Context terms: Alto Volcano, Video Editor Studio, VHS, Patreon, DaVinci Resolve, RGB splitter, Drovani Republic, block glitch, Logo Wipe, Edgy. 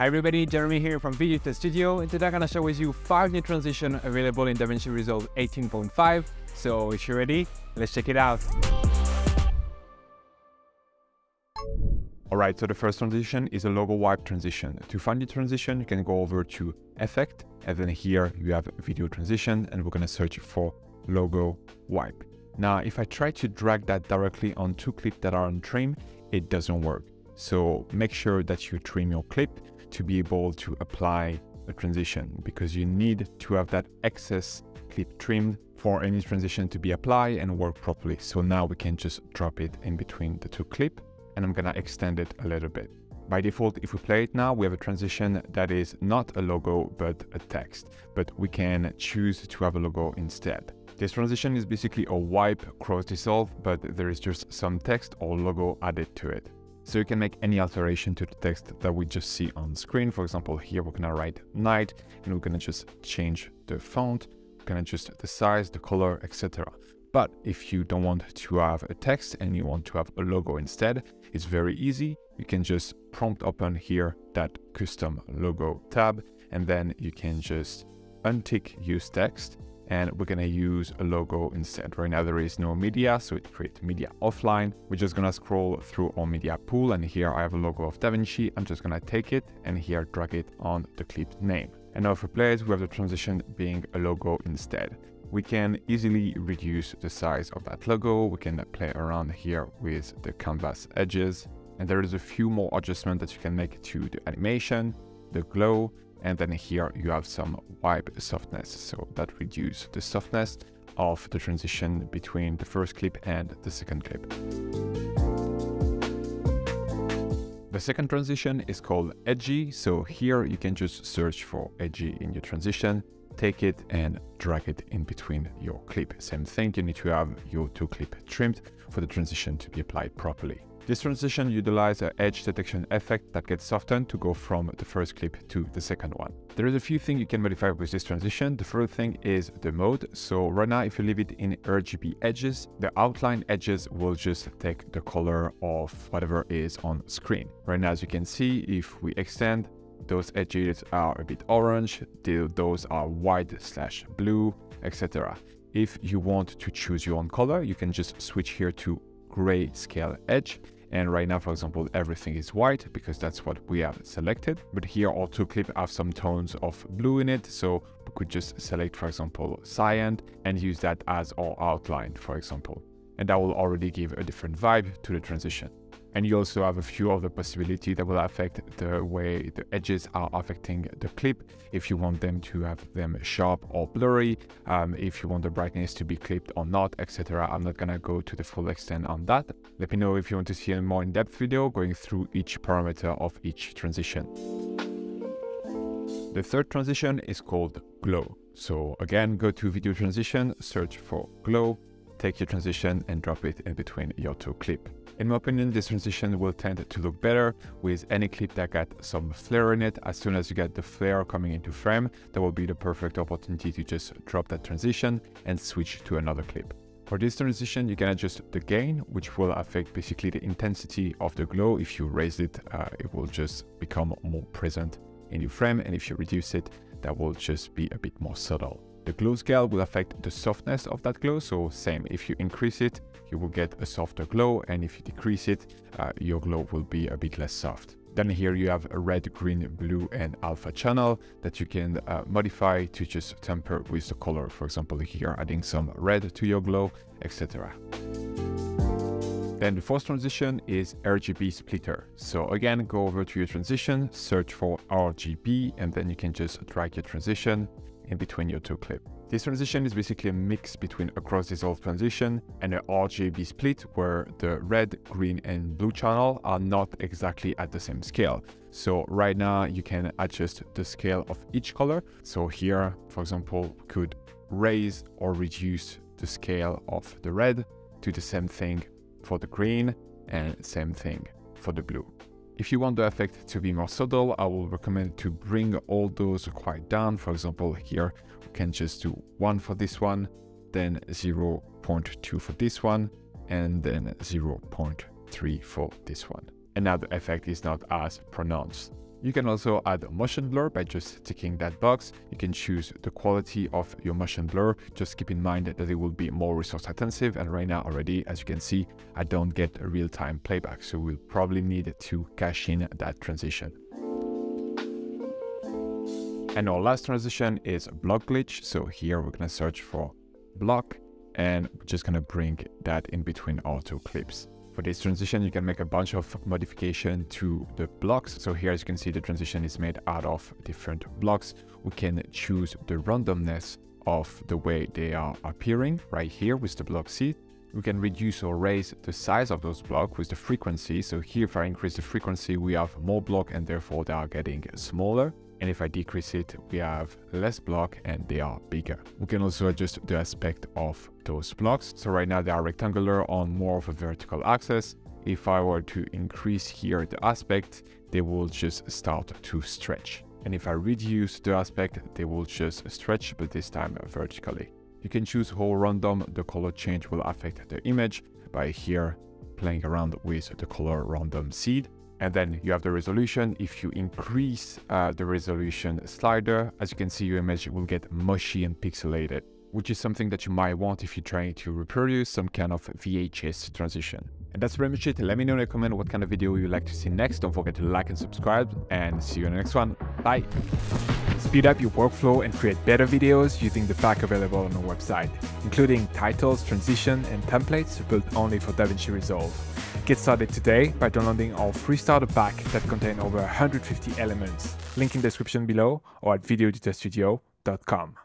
Hi everybody, Jeremy here from Video Editor Studio, and today I'm gonna show with you 5 new transitions available in DaVinci Resolve 18.5. So if you're ready, let's check it out. Alright, so the first transition is a Logo Wipe transition. To find the transition, you can go over to Effect, and then here you have Video Transition, and we're gonna search for Logo Wipe. Now, if I try to drag that directly on two clips that are on trim, it doesn't work. So make sure that you trim your clip to be able to apply a transition, because you need to have that excess clip trimmed for any transition to be applied and work properly. So now we can just drop it in between the two clips, and I'm gonna extend it a little bit. By default, if we play it now, we have a transition that is not a logo, but a text, but we can choose to have a logo instead. This transition is basically a wipe cross dissolve, but there is just some text or logo added to it. So you can make any alteration to the text that we just see on screen. For example, here we're gonna write night, and we're gonna just change the font, we're gonna adjust the size, the color, etc. But if you don't want to have a text and you want to have a logo instead, it's very easy. You can just prompt open here that custom logo tab, and then you can just untick use text. And we're gonna use a logo instead. Right now there is no media, so it creates media offline. We're just gonna scroll through our media pool, and here I have a logo of DaVinci. I'm just gonna take it and here drag it on the clip name. And now if we play it, we have the transition being a logo instead. We can easily reduce the size of that logo. We can play around here with the canvas edges. And there is a few more adjustments that you can make to the animation, the glow, and then here you have some wipe softness, so that reduces the softness of the transition between the first clip and the second clip. The second transition is called Edgy, so here you can just search for Edgy in your transition, take it and drag it in between your clip. Same thing, you need to have your two clips trimmed for the transition to be applied properly. This transition utilizes an edge detection effect that gets softened to go from the first clip to the second one. There is a few things you can modify with this transition. The first thing is the mode. So right now, if you leave it in RGB edges, the outline edges will just take the color of whatever is on screen. Right now, as you can see, if we extend, those edges are a bit orange, those are white / blue, etc. If you want to choose your own color, you can just switch here to grayscale edge, and right now, for example, everything is white because that's what we have selected, but here our two clips have some tones of blue in it, so we could just select, for example, cyan and use that as our outline, for example, and that will already give a different vibe to the transition. And you also have a few other possibilities that will affect the way the edges are affecting the clip. If you want them to have them sharp or blurry, if you want the brightness to be clipped or not, etc. I'm not gonna go to the full extent on that. Let me know if you want to see a more in-depth video going through each parameter of each transition. The third transition is called Glow. So again, go to Video Transition, search for Glow, take your transition and drop it in between your two clips. In my opinion, this transition will tend to look better with any clip that got some flare in it. As soon as you get the flare coming into frame, that will be the perfect opportunity to just drop that transition and switch to another clip. For this transition, you can adjust the gain, which will affect basically the intensity of the glow. If you raise it, it will just become more present in your frame, and if you reduce it, that will just be a bit more subtle. The glow scale will affect the softness of that glow, so same, if you increase it, you will get a softer glow, and if you decrease it, your glow will be a bit less soft. Then here you have a red, green, blue, and alpha channel that you can modify to just temper with the color. For example, here adding some red to your glow, etc. Then the fourth transition is RGB splitter. So again, go over to your transition, search for RGB, and then you can just drag your transition in between your two clips. This transition is basically a mix between a cross dissolve transition and an RGB split, where the red, green, and blue channel are not exactly at the same scale. So right now you can adjust the scale of each color. So here, for example, we could raise or reduce the scale of the red to the same thing for the green and same thing for the blue. If you want the effect to be more subtle, I will recommend to bring all those quite down. For example, here we can just do 1 for this one, then 0.2 for this one, and then 0.3 for this one. And now the effect is not as pronounced. You can also add a motion blur by just ticking that box. You can choose the quality of your motion blur. Just keep in mind that it will be more resource intensive, and right now already, as you can see, I don't get a real-time playback, so we'll probably need to cache in that transition. And our last transition is block glitch. So here we're gonna search for block, and we're just gonna bring that in between our two clips. For this transition, you can make a bunch of modification to the blocks. So here, as you can see, the transition is made out of different blocks. We can choose the randomness of the way they are appearing right here with the block seed. We can reduce or raise the size of those blocks with the frequency. So here, if I increase the frequency, we have more block and therefore they are getting smaller. And if I decrease it, we have less block and they are bigger. We can also adjust the aspect of those blocks. So right now they are rectangular on more of a vertical axis. If I were to increase here the aspect, they will just start to stretch. And if I reduce the aspect, they will just stretch, but this time vertically. You can choose how random the color change will affect the image by here playing around with the color random seed. And then you have the resolution. If you increase the resolution slider, as you can see, your image will get mushy and pixelated, which is something that you might want if you're trying to reproduce some kind of VHS transition. And that's pretty much it. Let me know in the comment what kind of video you'd like to see next. Don't forget to like and subscribe, and see you in the next one. Bye. Speed up your workflow and create better videos using the pack available on our website, including titles, transition, and templates built only for DaVinci Resolve. Get started today by downloading our free starter pack that contains over 150 elements. Link in the description below or at videoeditorstudio.com.